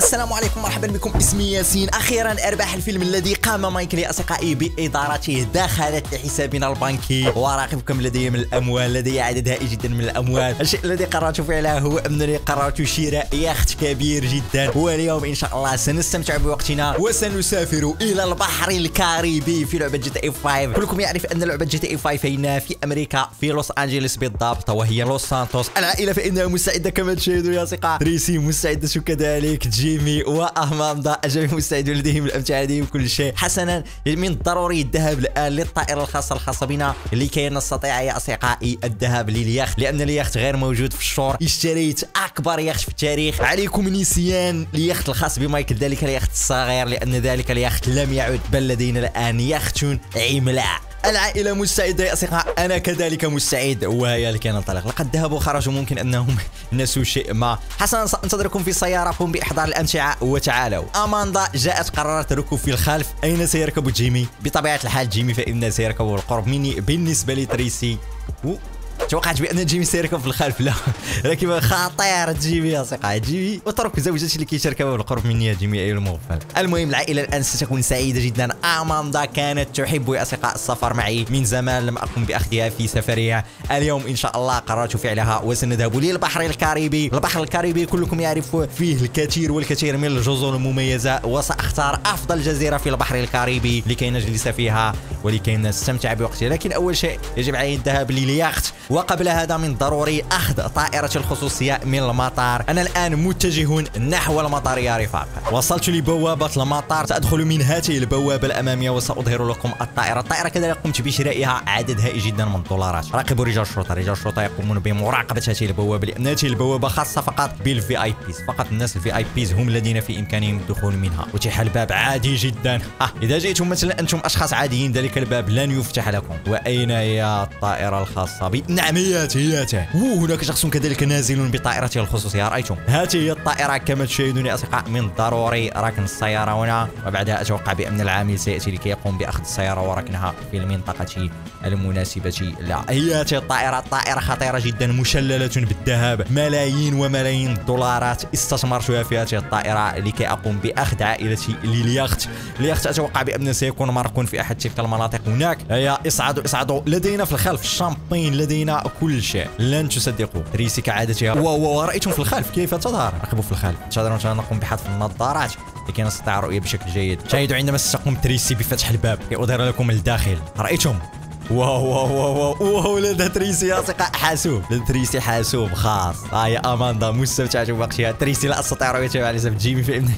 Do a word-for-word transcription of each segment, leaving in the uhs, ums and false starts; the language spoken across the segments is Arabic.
السلام عليكم، مرحبا بكم. اسمي ياسين. اخيرا ارباح الفيلم الذي قام مايكل يا اصدقائي بادارته دخلت لحسابنا البنكي، وراقبكم لدي من الاموال، لدي عدد هائل جدا من الاموال. الشيء الذي قررت فعله هو انني قررت شراء يخت كبير جدا، واليوم ان شاء الله سنستمتع بوقتنا وسنسافر الى البحر الكاريبي في لعبه جي تي اي خمسة. كلكم يعرف ان لعبه جي تي اي خمسة هنا في امريكا في لوس انجلس بالضبط، وهي لوس سانتوس. العائله فانها مستعده كما تشاهدون يا اصدقاء، تريسي مستعده كذلك، جيمي وأماندا الجميع مستعدون لديهم الأمتعة لديهم كل شيء. حسنا، من الضروري الذهاب الآن للطائرة الخاصة الخاصة بنا لكي نستطيع يا أصدقائي الذهاب لليخت، لأن اليخت غير موجود في الشور. اشتريت أكبر يخت في التاريخ. عليكم نسيان اليخت الخاص بمايكل، ذلك اليخت الصغير، لأن ذلك اليخت لم يعد، بل لدينا الآن يخت عملاق. العائلة مستعدة يا أصدقاء، أنا كذلك مستعد، وهيا لكي ننطلق. لقد ذهبوا وخرجوا، ممكن أنهم نسوا شيء ما. حسنا، سأنتظركم في سيارة، قم بإحضار الأمتعة وتعالوا. أماندا جاءت، قررت الركوب في الخلف. أين سيركب جيمي؟ بطبيعة الحال جيمي فإنه سيركب بالقرب مني. بالنسبة لتريسي، توقعت بأن جيمي سيركب في الخلف، لا، لكن خطير جيمي يا أصدقائي. جيمي واترك زوجتي اللي كيتركب بالقرب مني يا جيمي أيها المغفل. المهم، العائلة الآن ستكون سعيدة جدا. أماندا كانت تحب يا أصدقاء السفر معي من زمان، لم أقم بأخذها في سفرها. اليوم إن شاء الله قررت فعلها، وسنذهب للبحر الكاريبي. البحر الكاريبي كلكم يعرفون فيه الكثير والكثير من الجزر المميزة، وسأختار أفضل جزيرة في البحر الكاريبي لكي نجلس فيها ولكي نستمتع بوقتها. لكن أول شيء يجب علي الذهاب لليخت، وقبل هذا من ضروري أخذ طائرة الخصوصية من المطار. أنا الآن متجه نحو المطار يا رفاق. وصلت لبوابة المطار، سأدخل من هذه البوابة الأمامية وسأظهر لكم الطائرة. الطائرة كذلك قمت بشرائها عدد هائل جدا من الدولارات. راقبوا رجال الشرطة، رجال الشرطة يقومون بمراقبة هذه البوابة، لأن هذه البوابة خاصة فقط بالفي آي بيز، فقط الناس الفي آي بيز هم الذين في إمكانهم الدخول منها. أتيح الباب عادي جدا. آه. إذا جئتم مثلا أنتم أشخاص عاديين ذلك الباب لن يفتح لكم. وأين هي الطائرة الخاصة بي؟ نعم، هياته هياته. وهناك شخص كذلك نازل بطائرته الخصوصية، رأيتم؟ هذه هي الطائرة كما تشاهدون يا أصدقاء. من ضروري ركن السيارة هنا، وبعدها أتوقع بأن العامل سيأتي لكي يقوم بأخذ السيارة وركنها في المنطقة المناسبة. لا، هياته الطائرة. الطائرة خطيرة جدا، مشللة بالذهب، ملايين وملايين الدولارات استثمرتها في هذه الطائرة لكي أقوم بأخذ عائلتي لليخت. اليخت أتوقع بأن سيكون مركون في أحد تلك المناطق هناك. هيا اصعدوا اصعدوا. لدينا في الخلف الشامبين، لدينا كل شيء، لن تصدقوا. تريسي كعادتها، ورأيتم في الخلف كيف تظهر. ركبوا في الخلف. انتظروا حتى نقوم بحذف النظارات لكي نستطيع الرؤية بشكل جيد. شاهدوا عندما ستقوم تريسي بفتح الباب لأظهر لكم الداخل. رأيتم؟ واو واو واو واو، لدى تريسي يا أصدقاء حاسوب، لدى تريسي حاسوب خاص. ها هي أماندا مستمتعة بوقتها. تريسي لا أستطيع رؤيتها على حسب جيمي، فإنه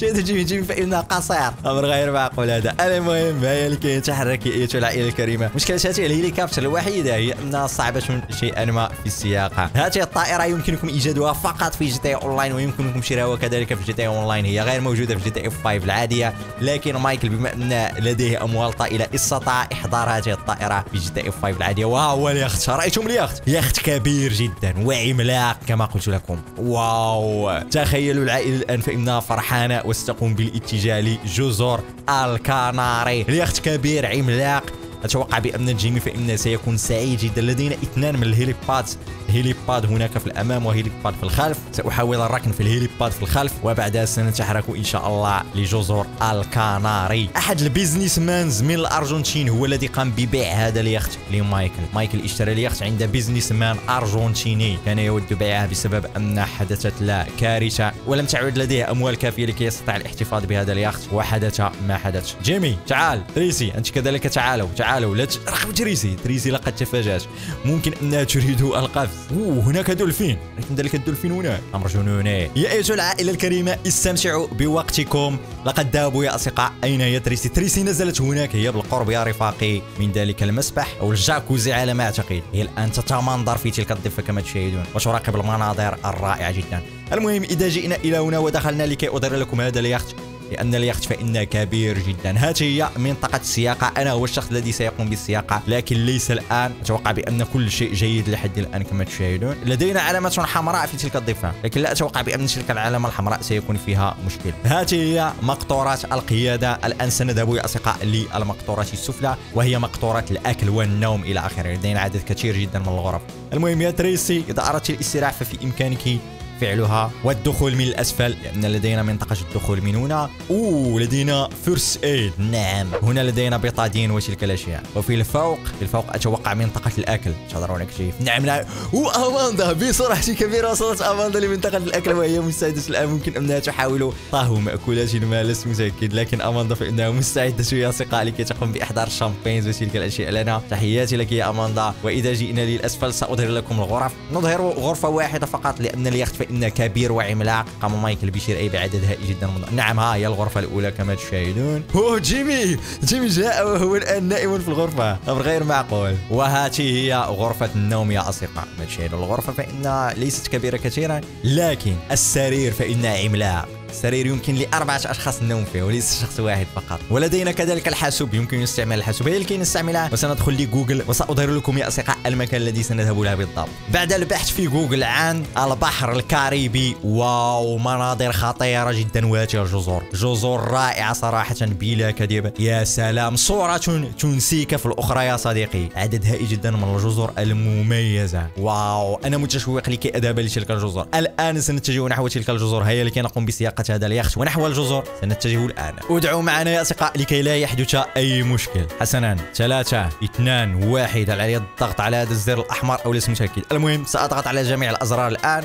شاهدوا جيمي، جيمي فإنه قصير، أمر غير معقول هذا. المهم، هيا لكي تتحرك أيتها العائلة الكريمة. مشكلة هذه الهليكوبتر الوحيدة هي أنها صعبة شيئا ما في السياقة. هذه الطائرة يمكنكم إيجادها فقط في جي تي أونلاين، ويمكنكم شراءها كذلك في جي تي أونلاين. هي غير موجودة في جي تي خمسة العادية، لكن مايكل بما أن لديه أموال طائلة استطاع إحضار هذه الطائرة في جي تي اف خمسة العادية. وهو اليخت، رأيتم اليخت؟ يخت كبير جدا وعملاق كما قلت لكم. واو، تخيلوا العائلة الآن فإنها فرحانة وستقوم بالاتجاه لجزر الكناري. اليخت كبير عملاق، أتوقع بأن جيمي فإنه سيكون سعيد جدا. لدينا اثنان من الهيليباد، هيليباد هناك في الأمام وهيليباد في الخلف. سأحاول الركن في الهيليباد في الخلف، وبعدها سنتحرك إن شاء الله لجزر الكناري. أحد البيزنس مانز من الأرجنتين هو الذي قام ببيع هذا اليخت لمايكل. مايكل اشترى اليخت عند بيزنس مان أرجنتيني كان يود بيعه بسبب أن حدثت له كارثة ولم تعد لديه أموال كافية لكي يستطيع الاحتفاظ بهذا اليخت، وحدث ما حدث. جيمي تعال، تريسي أنت كذلك تعالوا تعالوا. لا تراقبوا تريسي، تريسي لقد تفاجأت، ممكن أنها تريد القفز. أوه، هناك دولفين، رأيتم ذلك الدولفين هنا، أمر جنوني. يا أيتها العائلة الكريمة استمتعوا بوقتكم. لقد ذهبوا يا أصدقاء. أين هي تريسي؟ تريسي نزلت هناك، هي بالقرب يا رفاقي من ذلك المسبح أو الجاكوزي على ما أعتقد. هي الآن تتمنظر في تلك الضفة كما تشاهدون، وتراقب المناظر الرائعة جدا. المهم، إذا جئنا إلى هنا ودخلنا لكي أظهر لكم هذا اليخت، لأن اليخت فإنه كبير جدا. هذه هي منطقة السياقة، أنا هو الشخص الذي سيقوم بالسياقة لكن ليس الآن. أتوقع بأن كل شيء جيد لحد الآن كما تشاهدون. لدينا علامة حمراء في تلك الضفة، لكن لا أتوقع بأن تلك العلامة الحمراء سيكون فيها مشكل. هذه هي مقطورات القيادة. الآن سنذهب يا أصدقاء للمقطورات السفلى، وهي مقطورة الأكل والنوم إلى آخره. لدينا عدد كثير جدا من الغرف. المهم يا تريسي، إذا أردت الاستراحة ففي إمكانك فعلها والدخول من الأسفل لأن لدينا منطقة الدخول من هنا. أوه لدينا فيرست ايد، نعم هنا لدينا بطادين وتلك الأشياء. وفي الفوق الفوق أتوقع منطقة الأكل، تهضرون كيف؟ نعم نعم. وأماندا بصراحة كبيرة وصلت أماندا لمنطقة الأكل وهي مستعدة الآن، ممكن أنها تحاول طهو مأكولات ما لست متأكد، لكن أماندا فإنها مستعدة يا صديقة لكي تقوم بإحضار الشامبينز وتلك الأشياء لنا. تحياتي لك يا أماندا. وإذا جئنا للأسفل سأظهر لكم الغرف، نظهر غرفة واحدة فقط لأن اليخت فإنه كبير وعملاق. قام مايكل بشراء بعدد هائل جدا من... نعم ها هي الغرفة الأولى كما تشاهدون. أوه جيمي جيمي جاء وهو الآن نائم في الغرفة، أمر غير معقول. وهاته هي غرفة النوم يا أصدقاء، كما تشاهدون الغرفة فإنها ليست كبيرة كثيرا، لكن السرير فإنه عملاق. سرير يمكن لأربعة أشخاص النوم فيه وليس شخص واحد فقط. ولدينا كذلك الحاسوب، يمكن استعمال الحاسوب، هي التي نستعملها. وسندخل لجوجل وسأظهر لكم يا أصدقاء المكان الذي سنذهب له بالضبط. بعد البحث في جوجل عن البحر الكاريبي، واو مناظر خطيرة جدا وهذه الجزر، جزر رائعة صراحة بلا كذب. يا سلام، صورة تنسيك في الأخرى يا صديقي. عدد هائل جدا من الجزر المميزة، واو أنا متشوق لكي أذهب لتلك الجزر. الآن سنتجه نحو تلك الجزر، هيا لكي نقوم بسياق هذا اليخت ونحو الجزر سنتجه الآن. ادعوا معنا يا أصدقاء لكي لا يحدث أي مشكل. حسنا ثلاثة اثنان واحد، على الضغط على هذا الزر الأحمر أو ليس متأكد. المهم سأضغط على جميع الأزرار الآن.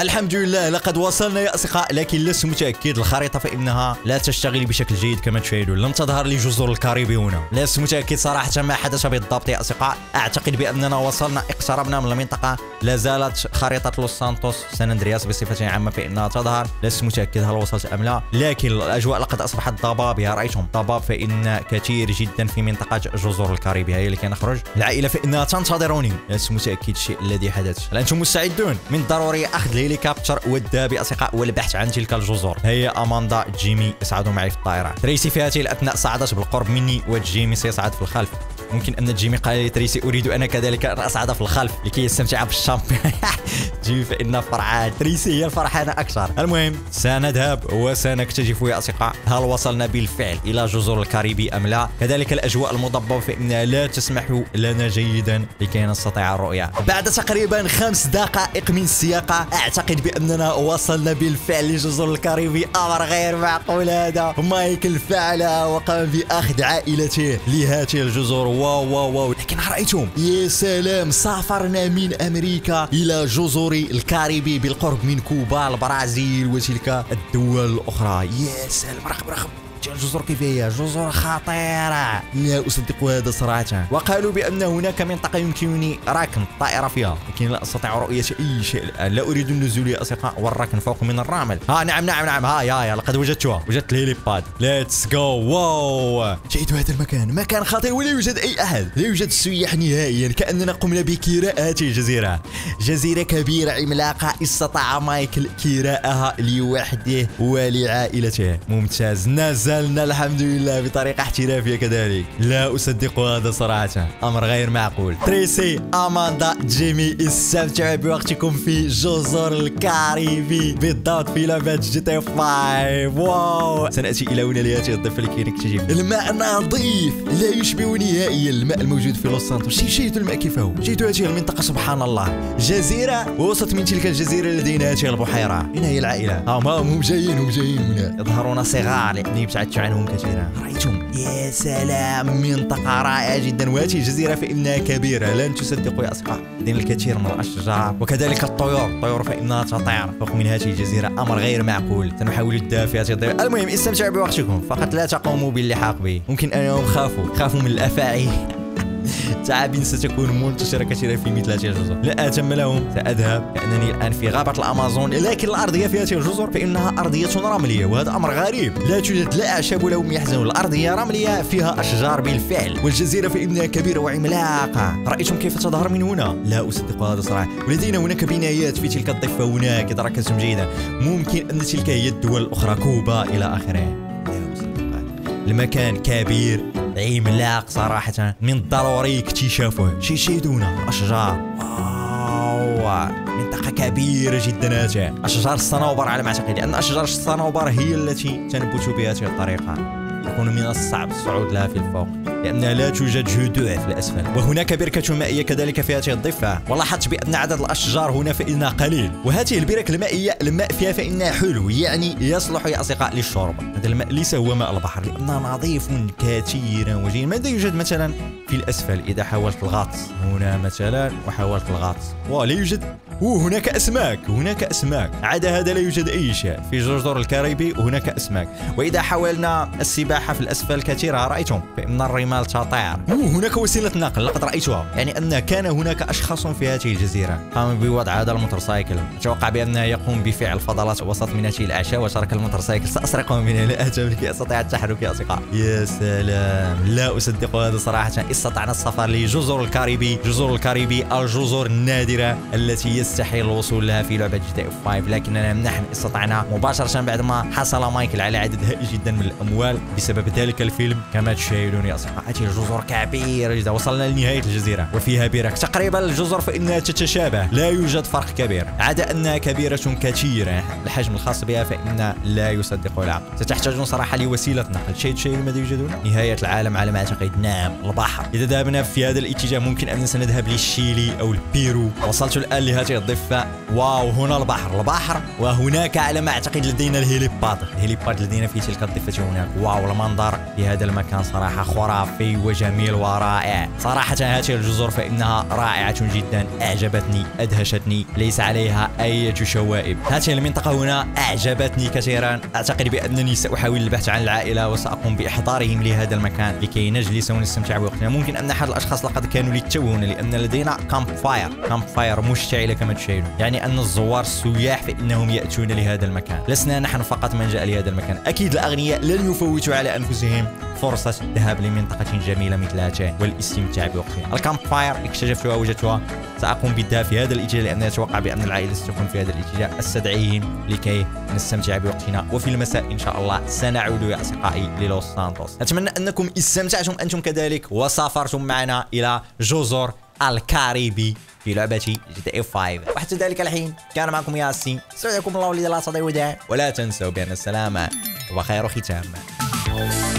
الحمد لله لقد وصلنا يا أصدقاء، لكن لست متأكد الخريطة فإنها لا تشتغل بشكل جيد كما تشاهدون، لم تظهر لي جزر الكاريبي هنا. لست متأكد صراحة ما حدث بالضبط يا أصدقاء. أعتقد بأننا وصلنا اقتربنا من المنطقة. لا زالت خريطة لوس سانتوس سان اندرياس بصفة عامة فإنها تظهر، لست متأكد هل وصلت أم لا، لكن الأجواء لقد أصبحت ضبابية. رأيتم ضباب فإن كثير جدا في منطقة جزر الكاريبي. هيا لكي نخرج، العائلة فإنها تنتظرني. لست متأكد الشيء الذي حدث. هل أنتم مستعدون؟ من ضروري أخذ الهليكوبتر والذهاب أصدقاء والبحث عن تلك الجزر. هيا أماندا جيمي اسعدوا معي في الطائرة. تريسي في هذه الأثناء صعدت بالقرب مني وجيمي سيصعد في الخلف. ممكن أن جيمي قال لتريسي أريد أنا كذلك أن أصعد في الخلف لكي يستمتع بالشامبين. جيمي فإنها فرحان، تريسي هي الفرحانة أكثر. المهم سنذهب وسنكتشف يا أصدقاء هل وصلنا بالفعل إلى جزر الكاريبي أم لا. كذلك الأجواء المضببة فإنها لا تسمح لنا جيدا لكي نستطيع الرؤية. بعد تقريبا خمس دقائق من السياقة أعتقد بأننا وصلنا بالفعل لجزر الكاريبي، أمر غير معقول هذا. مايكل فعلها وقام بأخذ عائلته لهذه الجزر. واو واو واو، لكن رأيتم يا سلام، سافرنا من أمريكا إلى جزر الكاريبي بالقرب من كوبا البرازيل وتلك الدول الأخرى. يا سلام، رغب رغب الجزر كيف هي، جزر خطيرة لا أصدق هذا صراحة. وقالوا بأن هناك منطقة يمكنني ركن الطائرة فيها، لكن لا أستطيع رؤية أي شيء الآن. لا أريد النزول يا أصدقاء والركن فوق من الرمل. ها نعم نعم نعم، ها يا يا لقد وجدتها، وجدت الهيليباد. ليتس جو، واو شاهدوا هذا المكان، مكان خطير ولا يوجد أي أحد، لا يوجد سياح نهائيا، كأننا قمنا بكراء هذه الجزيرة. جزيرة كبيرة عملاقة استطاع مايكل كراءها لوحده ولعائلته. ممتاز، نازل نزلنا الحمد لله بطريقة احترافية كذلك. لا أصدق هذا صراحة، أمر غير معقول. تريسي أماندا جيمي استمتعوا بوقتكم في جزر الكاريبي بالضبط في لعبة جي تي فايف. واو سنأتي إلى هنا لهذه الضفة لكي نكتشف. الماء نظيف لا يشبه نهائيا الماء الموجود في لوس سانتوس. شاهدوا الماء كيف هو، شاهدوا هذه المنطقة سبحان الله. جزيرة، ووسط من تلك الجزيرة لدينا هذه البحيرة. هنا هي العائلة، هم هم جايين هم جايين هنا، يظهرون صغار لأني بعدت عنهم كثيرا. رأيتم يا سلام، منطقة رائعة جدا، وهذه الجزيرة فإنها كبيرة لن تصدقوا يا أصدقاء. لدينا الكثير من الأشجار وكذلك الطيور، الطيور فإنها تطير فوق من هذه الجزيرة، أمر غير معقول. سنحاول الذهاب في هذه الجزيرة. المهم استمتعوا بوقتكم فقط، لا تقوموا باللحاق بي، ممكن أنهم خافوا خافوا من الأفاعي. تعابين ستكون منتشرة كثيرا في مثل هذه الجزر. لا أتم لهم، سأذهب لأنني الآن في غابة الأمازون، لكن الأرضية في هذه الجزر فإنها أرضية رملية وهذا أمر غريب، لا توجد لا أعشاب ولا هم يحزنون، الأرضية رملية فيها أشجار بالفعل، والجزيرة فإنها كبيرة وعملاقة. رأيتم كيف تظهر من هنا، لا أصدق هذا صراحة. ولدينا هناك بنايات في تلك الضفة هناك، إذا ركزتم جيدا ممكن أن تلك هي الدول الأخرى كوبا إلى آخره. لا أصدق هذا المكان، كبير عملاق صراحة، من الضروري اكتشافه. شاهدون الأشجار، واو منطقة كبيرة جدا هذه. أشجار الصنوبر على ما أعتقد، لأن أشجار الصنوبر هي التي تنبت بهذه الطريقة، يكون من الصعب الصعود لها في الفوق. لأن لا توجد جذوع في الأسفل، وهناك بركة مائية كذلك في هذه الضفة، ولاحظت بأن عدد الأشجار هنا فإنها قليل، وهذه البرك المائية الماء فيها فإنها حلو، يعني يصلح يا أصدقاء للشرب. هذا الماء ليس هو ماء البحر لأنه نظيف كثيرا وجيد. ماذا يوجد مثلا في الأسفل إذا حاولت الغطس؟ هنا مثلا وحاولت الغطس ولا يوجد. وهناك أسماك، هناك أسماك، عدا هذا لا يوجد أي شيء في جزر الكاريبي، هناك أسماك. وإذا حاولنا السباحة في الأسفل كثيرة رأيتم فإن الرمال تطير. وهناك وسيلة نقل لقد رأيتها، يعني أن كان هناك أشخاص في هذه الجزيرة قام بوضع هذا الموتورسايكل، أتوقع بأنه يقوم بفعل فضلات وسط من هذه الأعشاء وترك الموتورسايكل. سأسرقه منه، لا أجل لكي أستطيع التحرك يا أصدقاء. يا سلام، لا أصدق هذا صراحة. استطعنا السفر لجزر الكاريبي، جزر الكاريبي الجزر النادرة التي يستحيل الوصول لها في لعبة جي تي اف خمسة، لكننا نحن استطعنا مباشرة بعدما حصل مايكل على عدد هائل جدا من الأموال بسبب ذلك الفيلم كما تشاهدون يا أصدقاء. هذه الجزر كبيرة جدا، وصلنا لنهاية الجزيرة وفيها برك تقريبا. الجزر فإنها تتشابه، لا يوجد فرق كبير عدا أنها كبيرة كثيرة، الحجم الخاص بها فإن لا يصدق العقل. ستحتاجون صراحة لوسيلة نقل. شيء شيء ماذا يوجدون؟ نهاية العالم على ما أعتقد. نعم، البحر. إذا ذهبنا في هذا الاتجاه ممكن أن سنذهب للشيلي أو البيرو. وصلت الآن لهذه الضفة. واو، هنا البحر، البحر، وهناك على ما أعتقد لدينا الهليباد، الهليباد لدينا في تلك الضفة هناك. واو، المنظر في هذا المكان صراحة خرافي وجميل ورائع. صراحة هذه الجزر فإنها رائعة جدا، أعجبتني، أدهشتني، ليس عليها أي شوائب. هذه المنطقة هنا أعجبتني كثيرا. أعتقد بأنني سأحاول البحث عن العائلة وسأقوم بإحضارهم لهذا المكان لكي نجلس ونستمتع بوقتنا. ممكن أن أحد الأشخاص لقد كانوا للتو هنا لأن لدينا كامب فاير، كامب فاير مشتعلة كما تشاهدون، يعني أن الزوار السياح فإنهم يأتون لهذا المكان، لسنا نحن فقط من جاء لهذا المكان. أكيد الأغنياء لن يفوتوا على أنفسهم فرصة الذهاب لمنطقة جميلة مثل هذه والاستمتاع بوقتها. الكامب فاير اكتشفتها وجدتها، سأقوم بالذهاب في هذا الاتجاه لأنني أتوقع بأن العائلة ستكون في هذا الاتجاه. أستدعيهم لكي نستمتع بوقتنا، وفي المساء إن شاء الله سنعود يا أصدقائي للوس سانتوس. أتمنى أنكم استمتعتم أنتم كذلك وسافرتم معنا إلى جزر الكاريبي في لعبة جي تي اي خمسة. وحتى ذلك الحين كان معكم ياسين، استودعكم الله الذي لا تضيع ودائعه، ولا تنسوا بأن السلامة وخير ختام.